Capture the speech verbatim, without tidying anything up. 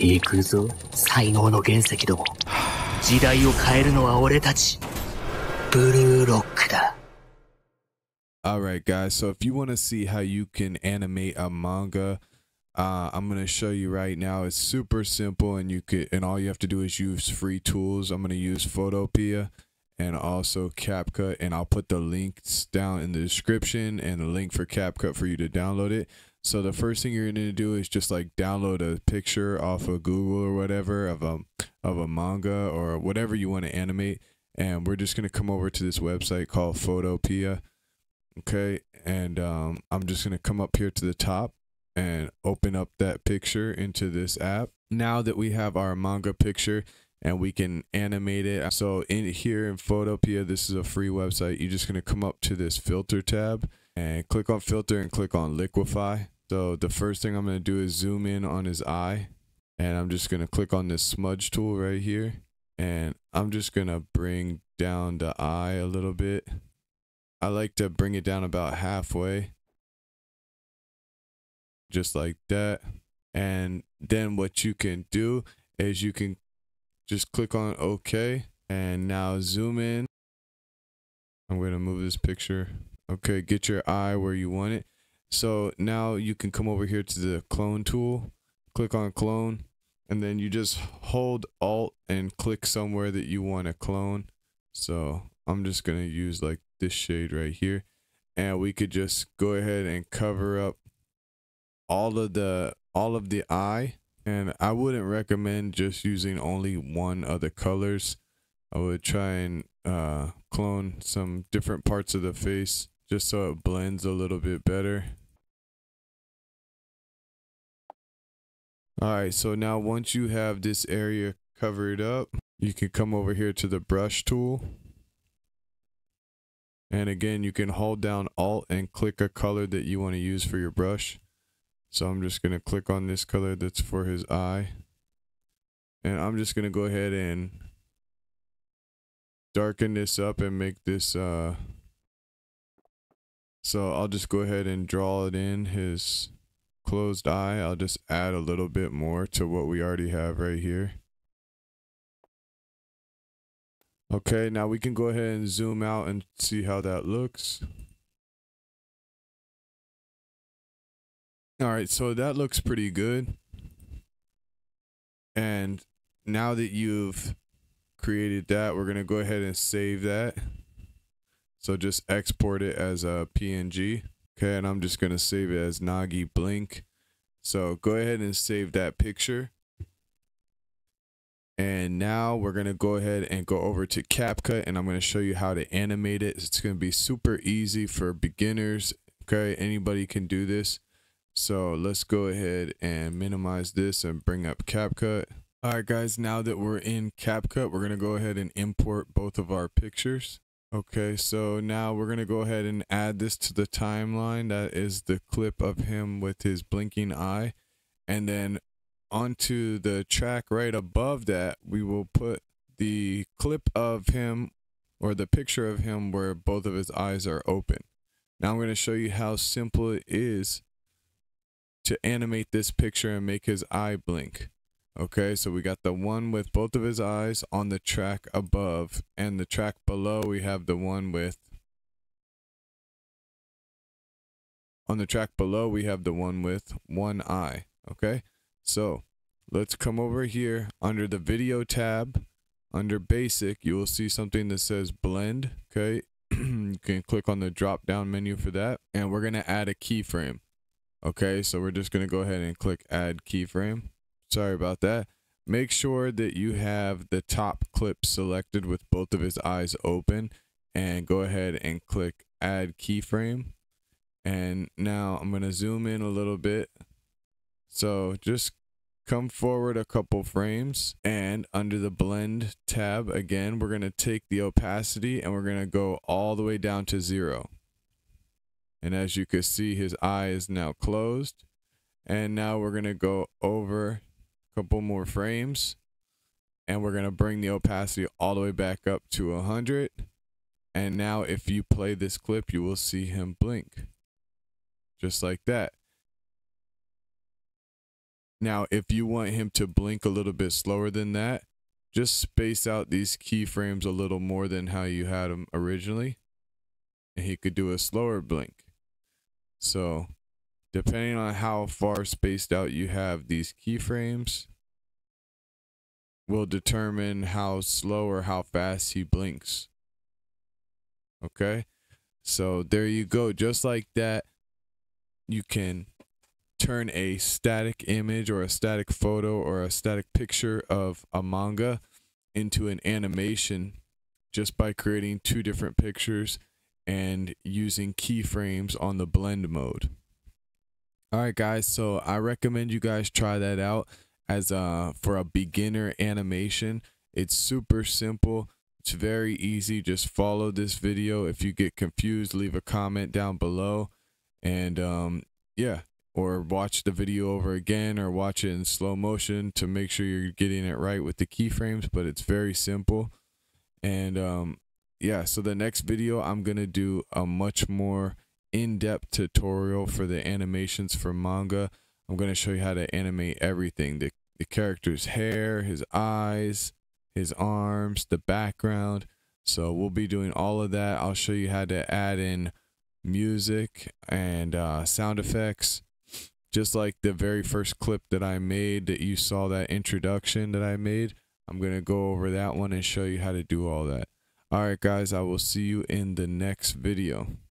いくぞ、才能の原石ども。時代を変えるのは俺たち。ブルーロックだ。Alright guys, so if you want to see how you can animate a manga, uh, I'm going to show you right now. It's super simple, and you could, and all you have to do is use free tools. I'm going to use Photopea and also CapCut, and I'll put the links down in the description and the link for CapCut for you to download it. So the first thing you're going to do is just like download a picture off of Google or whatever of a, of a manga or whatever you want to animate, and we're just going to come over to this website called Photopea. Okay, and um, I'm just going to come up here to the top and open up that picture into this app. Now that we have our manga picture and we can animate it, so in here in Photopea, this is a free website. You're just going to come up to this filter tab and click on filter and click on liquify. So the first thing I'm going to do is zoom in on his eye, and I'm just going to click on this smudge tool right here, and I'm just going to bring down the eye a little bit. I like to bring it down about halfway, just like that. And then what you can do is you can just click on OK, and now zoom in. I'm going to move this picture. Okay, get your eye where you want it. So now you can come over here to the clone tool, click on clone, and then you just hold Alt and click somewhere that you want to clone. So I'm just going to use like this shade right here, and we could just go ahead and cover up all of the all of the eye. And I wouldn't recommend just using only one of the colors. I would try and uh, clone some different parts of the face just so it blends a little bit better. Alright, so now once you have this area covered up, you can come over here to the brush tool. And again, you can hold down Alt and click a color that you want to use for your brush. So I'm just going to click on this color that's for his eye. And I'm just going to go ahead and darken this up and make this. Uh... So I'll just go ahead and draw it in his closed eye. I'll just add a little bit more to what we already have right here. Okay, now we can go ahead and zoom out and see how that looks. All right, so that looks pretty good. And now that you've created that, we're going to go ahead and save that. So just export it as a P N G. Okay, and I'm just going to save it as Nagi Blink. So go ahead and save that picture. And now we're going to go ahead and go over to CapCut, and I'm going to show you how to animate it. It's going to be super easy for beginners. Okay, anybody can do this. So let's go ahead and minimize this and bring up CapCut. All right, guys, now that we're in CapCut, we're going to go ahead and import both of our pictures. Okay, so now we're going to go ahead and add this to the timeline. That is the clip of him with his blinking eye. And then onto the track right above that, we will put the clip of him, or the picture of him where both of his eyes are open. Now I'm going to show you how simple it is to animate this picture and make his eye blink. Okay, so we got the one with both of his eyes on the track above, and the track below we have the one with on the track below we have the one with one eye. Okay, so let's come over here under the video tab. Under basic, you will see something that says blend. Okay, you can click on the drop down menu for that, and we're going to add a keyframe. Okay, so we're just going to go ahead and click add keyframe. Sorry about that. Make sure that you have the top clip selected with both of his eyes open, and go ahead and click add keyframe. And now I'm going to zoom in a little bit. So just come forward a couple frames, and under the blend tab again, we're going to take the opacity and we're going to go all the way down to zero. And as you can see, his eye is now closed. And now we're going to go over a couple more frames, and we're going to bring the opacity all the way back up to one hundred. And now if you play this clip, you will see him blink just like that. Now, if you want him to blink a little bit slower than that, just space out these keyframes a little more than how you had them originally, and he could do a slower blink. So depending on how far spaced out you have these keyframes will determine how slow or how fast he blinks. Okay, so there you go. Just like that, you can turn a static image or a static photo or a static picture of a manga into an animation just by creating two different pictures and using keyframes on the blend mode. All right, guys, so I recommend you guys try that out as a, for a beginner animation. It's super simple. It's very easy. Just follow this video. If you get confused, leave a comment down below, and um, yeah, or watch the video over again, or watch it in slow motion to make sure you're getting it right with the keyframes. But it's very simple. And um, yeah, so the next video, I'm going to do a much more in-depth tutorial for the animations for manga. I'm going to show you how to animate everything. The, the character's hair, his eyes, his arms, the background. So we'll be doing all of that. I'll show you how to add in music and uh, sound effects, just like the very first clip that I made that you saw, that introduction that I made. I'm going to go over that one and show you how to do all that. All right, guys, I will see you in the next video.